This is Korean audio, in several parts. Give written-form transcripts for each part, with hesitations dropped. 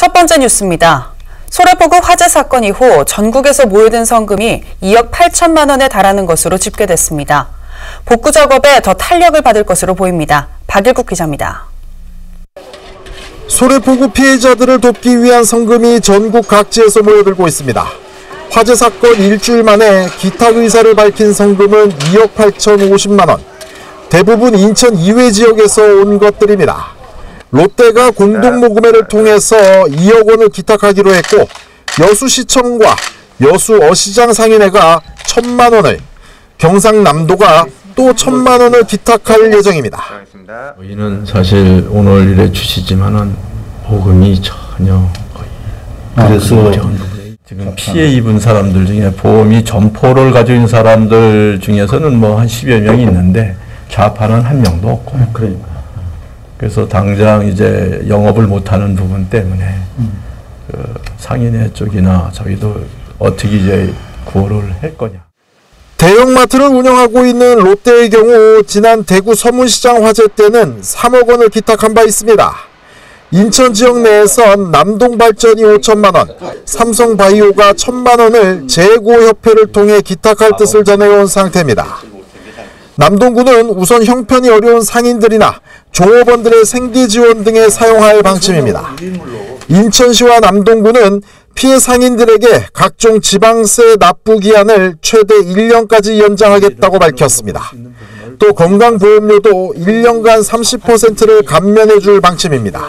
첫 번째 뉴스입니다. 소래포구 화재 사건 이후 전국에서 모여든 성금이 2억 8천만 원에 달하는 것으로 집계됐습니다. 복구 작업에 더 탄력을 받을 것으로 보입니다. 박일국 기자입니다. 소래포구 피해자들을 돕기 위한 성금이 전국 각지에서 모여들고 있습니다. 화재 사건 일주일 만에 기타 의사를 밝힌 성금은 2억 8,050만 원. 대부분 인천 이외 지역에서 온 것들입니다. 롯데가 공동 모금회를 통해서 2억 원을 기탁하기로 했고, 여수시청과 여수어시장 상인회가 1,000만 원을, 경상남도가 또 1,000만 원을 기탁할 예정입니다. 저희는 사실 오늘 일에 주시지만은 보금이 전혀 거의 그래서 지금 피해 입은 사람들 중에 보험이 점포를 가지고 있는 사람들 중에서는 뭐 한 10여 명이 있는데 좌파는 한 명도 없고. 그래서 당장 이제 영업을 못하는 부분 때문에 그 상인회 쪽이나 저희도 어떻게 이제 구호를 할 거냐. 대형마트를 운영하고 있는 롯데의 경우 지난 대구 서문시장 화재 때는 3억 원을 기탁한 바 있습니다. 인천 지역 내에선 남동발전이 5천만 원, 삼성바이오가 1,000만 원을 재고협회를 통해 기탁할 뜻을 전해온 상태입니다. 남동구는 우선 형편이 어려운 상인들이나 종업원들의 생계 지원 등에 사용할 방침입니다. 인천시와 남동구는 피해 상인들에게 각종 지방세 납부 기한을 최대 1년까지 연장하겠다고 밝혔습니다. 또 건강보험료도 1년간 30%를 감면해 줄 방침입니다.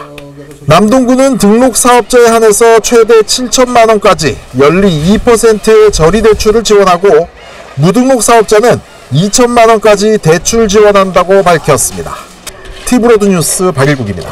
남동구는 등록사업자에 한해서 최대 7천만 원까지 연리 2%의 저리 대출을 지원하고, 무등록 사업자는 2천만 원까지 대출 지원한다고 밝혔습니다. 티브로드 뉴스 박일국입니다.